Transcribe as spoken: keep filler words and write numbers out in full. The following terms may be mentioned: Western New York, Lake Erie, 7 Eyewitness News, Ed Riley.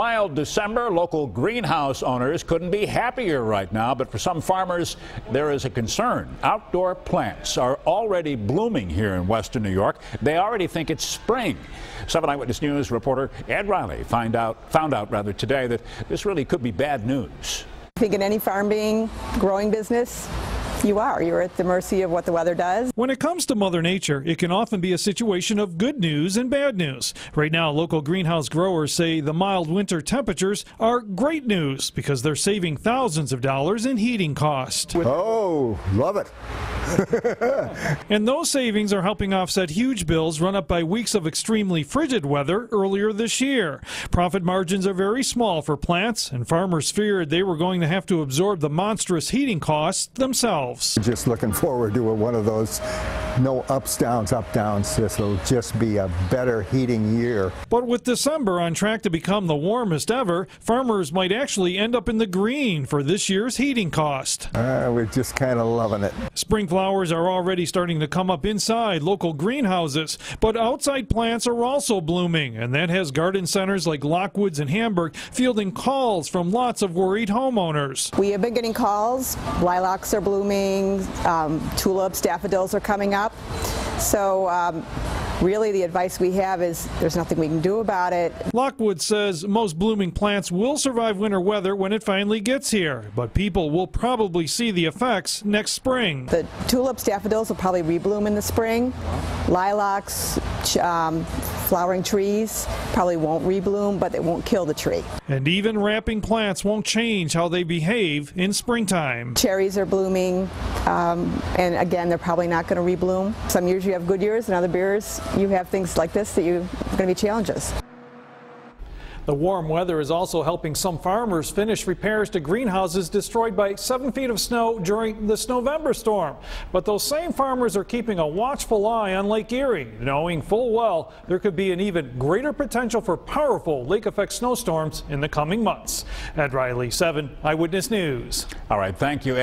Mild December, local greenhouse owners couldn't be happier right now, but for some farmers, there is a concern. Outdoor plants are already blooming here in western New York. They already think it's spring. seven Eyewitness News reporter Ed Riley find out, found out rather today that this really could be bad news. I think in any farming, growing business, you are. You're at the mercy of what the weather does. When it comes to Mother Nature, it can often be a situation of good news and bad news. Right now, local greenhouse growers say the mild winter temperatures are great news because they're saving thousands of dollars in heating costs. Oh, love it. And those savings are helping offset huge bills run up by weeks of extremely frigid weather earlier this year. Profit margins are very small for plants, and farmers feared they were going to have to absorb the monstrous heating costs themselves. Just looking forward to one of those no ups, downs, up, downs. This will just be a better heating year. But with December on track to become the warmest ever, farmers might actually end up in the green for this year's heating cost. Uh, we're just kind of loving it. Spring flowers are already starting to come up inside local greenhouses, but outside plants are also blooming, and that has garden centers like Lockwood's in Hamburg fielding calls from lots of worried homeowners. We have been getting calls. Lilacs are blooming, um, tulips, daffodils are coming up. So um, really the advice we have is there's nothing we can do about it. Lockwood says most blooming plants will survive winter weather when it finally gets here, but people will probably see the effects next spring. The tulips, daffodils will probably rebloom in the spring. Lilacs, um, flowering trees probably won't rebloom, but it won't kill the tree. And even wrapping plants won't change how they behave in springtime. Cherries are blooming, um, and again, they're probably not going to rebloom. Some years you have good years, and other years you have things like this that you're going to be challenges. The warm weather is also helping some farmers finish repairs to greenhouses destroyed by seven feet of snow during this November storm. But those same farmers are keeping a watchful eye on Lake Erie, knowing full well there could be an even greater potential for powerful lake effect snowstorms in the coming months. Ed Riley, seven Eyewitness News. All right, thank you, Ed.